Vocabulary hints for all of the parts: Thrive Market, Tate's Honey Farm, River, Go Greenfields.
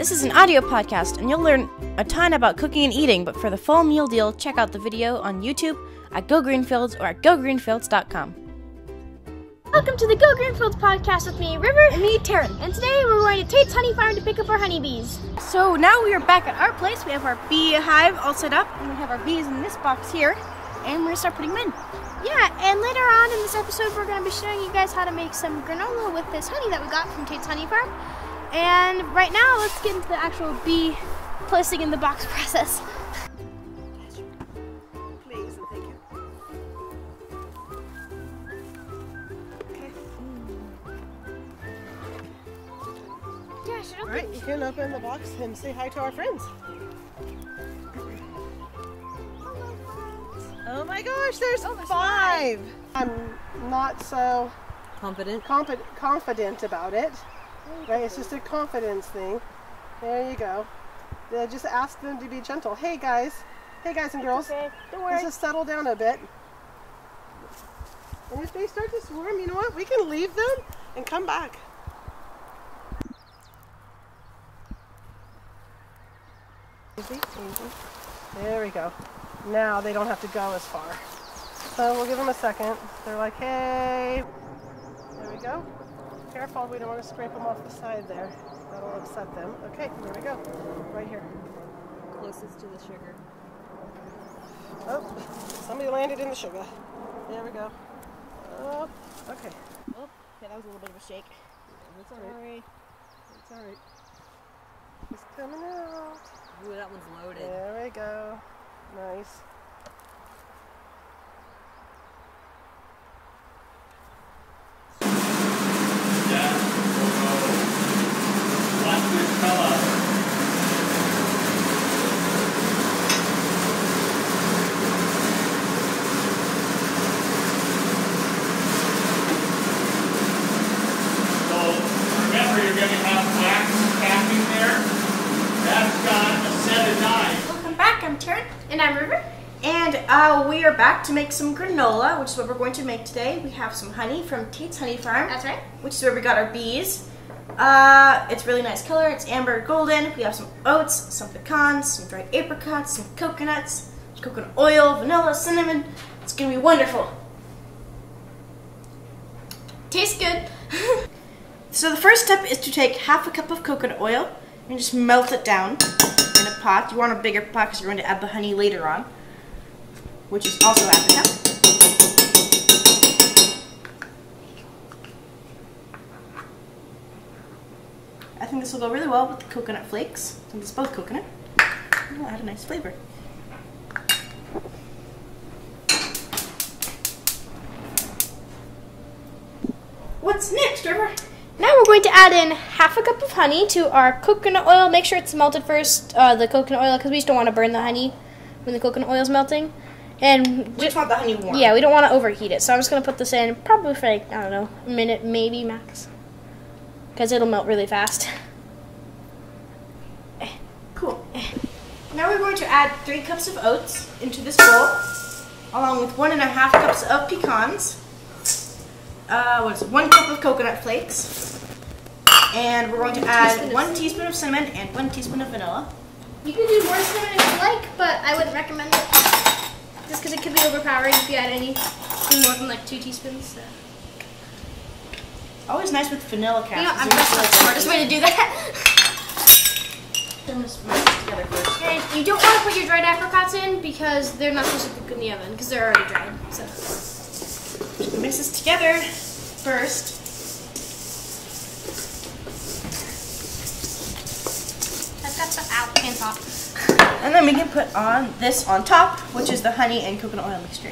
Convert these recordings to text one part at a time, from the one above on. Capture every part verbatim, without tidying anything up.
This is an audio podcast, and you'll learn a ton about cooking and eating, but for the full meal deal, check out the video on YouTube at Go Greenfields or at go greenfields dot com. Welcome to the Go Greenfields podcast with me, River, and me, Taryn. And today we're going to Tate's Honey Farm to pick up our honeybees. So now we are back at our place. We have our bee hive all set up, and we have our bees in this box here, and we're going to start putting them in. Yeah, and later on in this episode, we're going to be showing you guys how to make some granola with this honey that we got from Tate's Honey Farm. And right now, let's get into the actual bee placing in the box process. Please, and thank you. Okay. Yeah, I should open. All right, you can open the box and say hi to our friends. Oh my gosh, there's, oh, there's five. five. I'm not so confident confident, confident about it. Right, it's just a confidence thing. There you go. Yeah, just ask them to be gentle. Hey guys, hey guys and girls, okay. Don't worry. Let's just settle down a bit. And if they start to swarm, you know what? We can leave them and come back. There we go. Now they don't have to go as far. So we'll give them a second. They're like, hey. There we go. Careful, we don't want to scrape them off the side there. That'll upset them. Okay, there we go. Right here. Closest to the sugar. Oh, somebody landed in the sugar. There we go. Oh, okay. Oh, okay, that was a little bit of a shake. That's all right. It's all right. It's coming out. Ooh, that one's loaded. There we go. Nice. And I'm River, and uh, we are back to make some granola, which is what we're going to make today. We have some honey from Tate's Honey Farm. That's right. Which is where we got our bees. Uh, it's really nice color. It's amber golden. We have some oats, some pecans, some dried apricots, some coconuts, coconut oil, vanilla, cinnamon. It's going to be wonderful. Tastes good. So the first step is to take half a cup of coconut oil and just melt it down. In a pot. You want a bigger pot because you're going to add the honey later on, which is also added up. I think this will go really well with the coconut flakes, since it's both coconut. It'll add a nice flavor. What's next, River? Now we're going to add in half a cup of honey to our coconut oil. Make sure it's melted first, uh, the coconut oil, because we just don't want to burn the honey when the coconut oil is melting. And we just want the honey warm. Yeah, we don't want to overheat it. So I'm just going to put this in probably for, like, I don't know, a minute maybe max, because it'll melt really fast. Cool. Now we're going to add three cups of oats into this bowl, along with one and a half cups of pecans. Uh, what is it? One cup of coconut flakes, and we're going to add one teaspoon of cinnamon and one teaspoon of vanilla. You can do more cinnamon if you like, but I wouldn't recommend it, just because it could be overpowering if you add any more than like two teaspoons. So. Always nice with vanilla caps. You know, I'm just like the smartest way to do that. I'm just mix it together first. And you don't want to put your dried apricots in because they're not supposed to cook in the oven because they're already dried. So. Mix this together first. I've got some out and top. And then we can put on this on top, which is the honey and coconut oil mixture.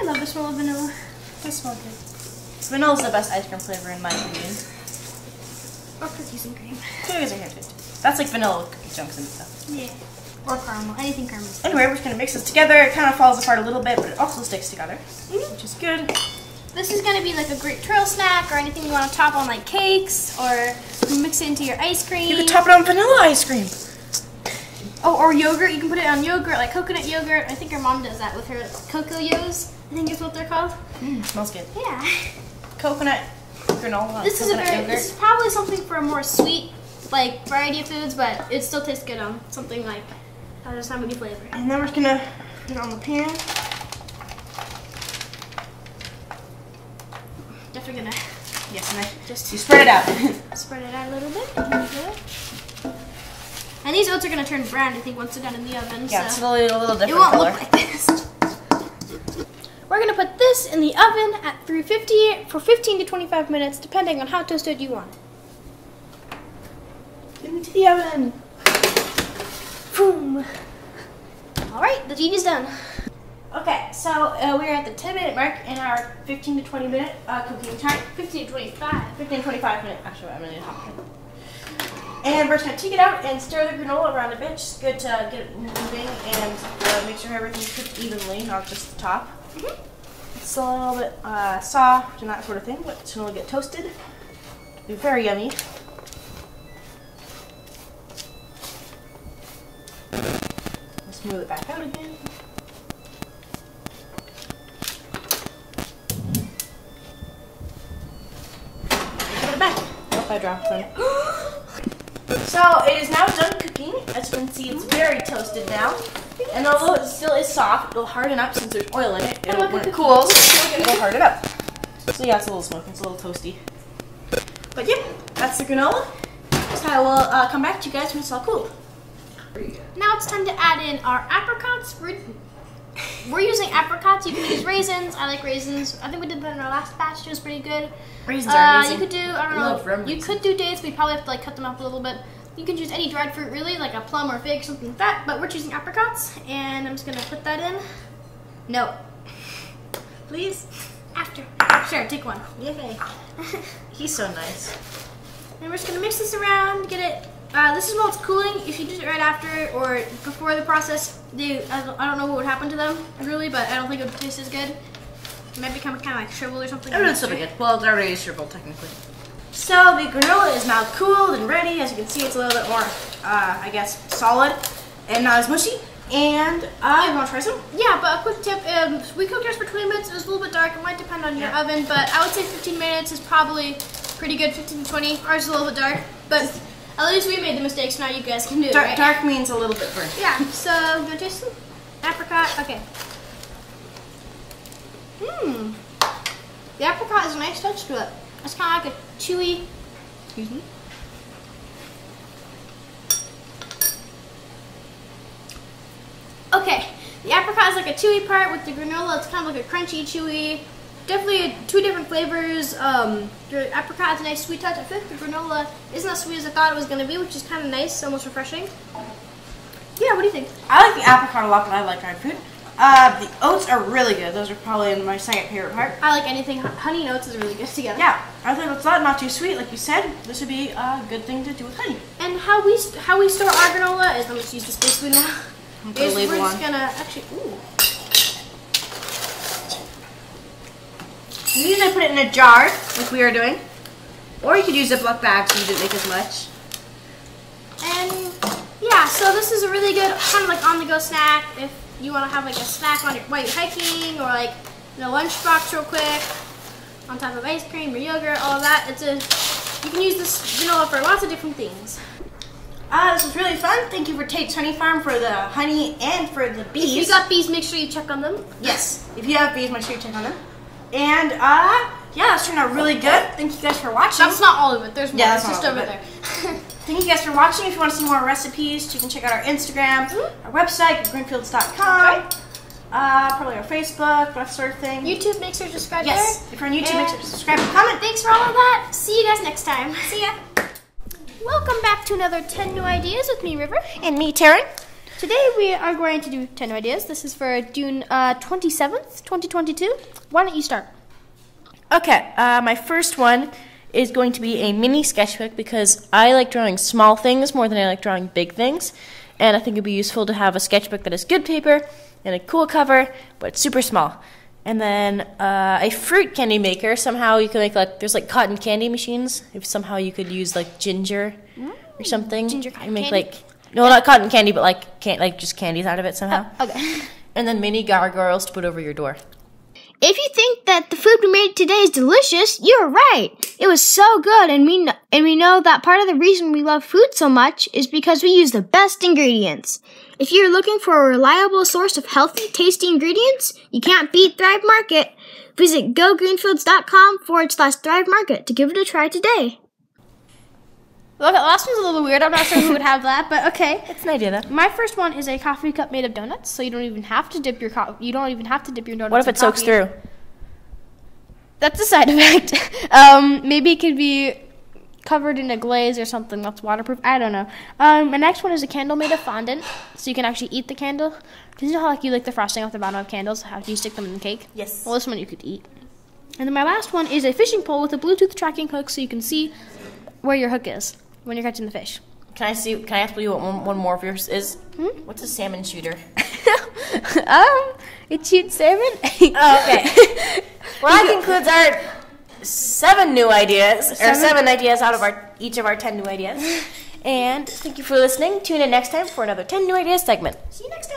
I love the smell of vanilla. It smells good. Vanilla is the best ice cream flavor in my opinion. Or cookies and cream. Cookies are here too. That's like vanilla with cookie chunks and stuff. Yeah. Or caramel, anything caramel. Anyway, we're just going to mix this together. It kind of falls apart a little bit, but it also sticks together, mm-hmm. Which is good. This is going to be like a great trail snack or anything you want to top on like cakes or mix it into your ice cream. You can top it on vanilla ice cream. Oh, or yogurt. You can put it on yogurt, like coconut yogurt. I think your mom does that with her Cocoyos, I think is what they're called. Mm, smells good. Yeah. Coconut granola. This is a very, this is probably something for a more sweet, like, variety of foods, but it still tastes good on something like that does not have any flavor. And then we're just gonna put it on the pan. Definitely gonna. Yes, and I just you spread it out. Spread it out a little bit. Good. And these oats are gonna turn brown, I think, once they're done in the oven. Yeah, so it's a little, a little different. It won't color. Look like this. We're gonna put this in the oven at three fifty for fifteen to twenty-five minutes, depending on how toasted you want it. Into the oven. Boom. All right, the genie's done. Okay, so uh, we're at the ten minute mark in our fifteen to twenty minute uh, cooking time. fifteen to twenty-five. fifteen to twenty-five minute, actually, I'm gonna talk. And we're just gonna take it out and stir the granola around a bit. It's good to get it moving and uh, make sure everything's cooked evenly, not just the top. Mm-hmm. It's a little bit uh, soft and that sort of thing, but it's gonna get toasted. It'll be very yummy. Let's move it back out again. Put it back. Oh, I dropped some. So it is now done cooking. As you can see, it's very toasted now. And although it still is soft, it'll harden up since there's oil in it. It'll, when it cools, it'll harden up. So yeah, it's a little smoky, it's a little toasty. But yeah, that's the granola. So I will uh, come back to you guys when it's all cool. Now it's time to add in our apricots. We're, we're using apricots. You can use raisins. I like raisins. I think we did that in our last batch. It was pretty good. Raisins uh, are amazing. You could do, I don't know, you could do dates. We probably have to like cut them up a little bit. You can choose any dried fruit really, like a plum or fig, something like that, but we're choosing apricots, and I'm just gonna put that in. No. Please? After. Sure, take one. Yay. He's so nice. And we're just gonna mix this around, get it, uh, this is while it's cooling. If you do it right after or before the process, they, I don't know what would happen to them, really, but I don't think it would taste as good. It might become kind of like shriveled or something. I know it's so good. Well, it already is shriveled, technically. So the granola is now cooled and ready. As you can see, it's a little bit more, uh, I guess, solid and not as mushy. And uh, you want to try some? Yeah, but a quick tip: um, we cooked ours for twenty minutes. It was a little bit dark. It might depend on your yeah. oven, but I would say fifteen minutes is probably pretty good. fifteen to twenty. Ours is a little bit dark, but at least we made the mistakes. Now you guys can do it. Dark, right? Dark means a little bit burnt. Yeah. So you want to taste some apricot? Okay. Hmm. The apricot has a nice touch to it. It's kind of like a chewy. Excuse me. Okay, the apricot is like a chewy part with the granola. It's kind of like a crunchy, chewy. Definitely two different flavors. Um, the apricot has a nice sweet touch. I feel like the granola isn't as sweet as I thought it was going to be, which is kind of nice, almost refreshing. Yeah, what do you think? I like the apricot a lot, but I like dried fruit. Uh, the oats are really good. Those are probably my second favorite part. I like anything. Honey and oats is really good together. Yeah, I think it's not, not too sweet, like you said. This would be a good thing to do with honey. And how we how we store our granola is, let me just use this big spoon now. I'm gonna leave we're just on. gonna actually. Ooh. You usually put it in a jar, like we are doing, or you could use Ziploc bags. So you didn't make as much. And yeah, so this is a really good kind of like on-the-go snack if you want to have like a snack on your, while you're hiking, or like in a lunchbox real quick, on top of ice cream or yogurt, all of that. It's a, you can use this granola for lots of different things. Ah, uh, this was really fun. Thank you for Tate's Honey Farm for the honey and for the bees. If you got bees, make sure you check on them. Yes, if you have bees, make sure you check on them. And uh, yeah, it's turned out really good. Thank you guys for watching. That's not all of it. There's more. Yeah, that's it's just over there. Thank you guys for watching. If you want to see more recipes, you can check out our Instagram, mm-hmm. our website, go greenfields dot com, okay. uh, probably our Facebook, that sort of thing. YouTube, make sure to subscribe yes. there. Yes, if you're on YouTube, and make sure to subscribe and comment. Thanks for all of that. See you guys next time. See ya. Welcome back to another ten New Ideas with me, River. And me, Taryn. Today we are going to do ten New Ideas. This is for June uh, twenty-seventh, twenty twenty-two. Why don't you start? Okay, uh, my first one is going to be a mini sketchbook because I like drawing small things more than I like drawing big things, and I think it'd be useful to have a sketchbook that has good paper and a cool cover, but it's super small. And then uh, a fruit candy maker. Somehow you can make like there's like cotton candy machines. If somehow you could use like ginger mm. or something, ginger cotton make candy. like no, not cotton candy, but like can't like just candies out of it somehow. Oh, okay. And then mini gargoyles to put over your door. If you think that the food we made today is delicious, you're right. It was so good, and we kn and we know that part of the reason we love food so much is because we use the best ingredients. If you're looking for a reliable source of healthy, tasty ingredients, you can't beat Thrive Market. Visit go greenfields dot com forward slash Thrive Market to give it a try today. Well, that last one's a little weird. I'm not sure who would have that, but okay. It's an idea, though. My first one is a coffee cup made of donuts, so you don't even have to dip your co you don't even have to dip your donuts. What if it coffee. soaks through? That's a side effect. um, maybe it could be covered in a glaze or something that's waterproof. I don't know. Um, my next one is a candle made of fondant, so you can actually eat the candle. Because you know how like you like the frosting off the bottom of candles, how you stick them in the cake? Yes. Well, this one you could eat. And then my last one is a fishing pole with a Bluetooth tracking hook, so you can see where your hook is when you're catching the fish. Can I see? Can I ask you what one, one more of yours is? Hmm? What's a salmon shooter? um, it shoots salmon. Oh, okay. Well, that concludes our. Seven new ideas, seven. or seven ideas out of our each of our ten new ideas. And thank you for listening. Tune in next time for another ten new ideas segment. See you next time.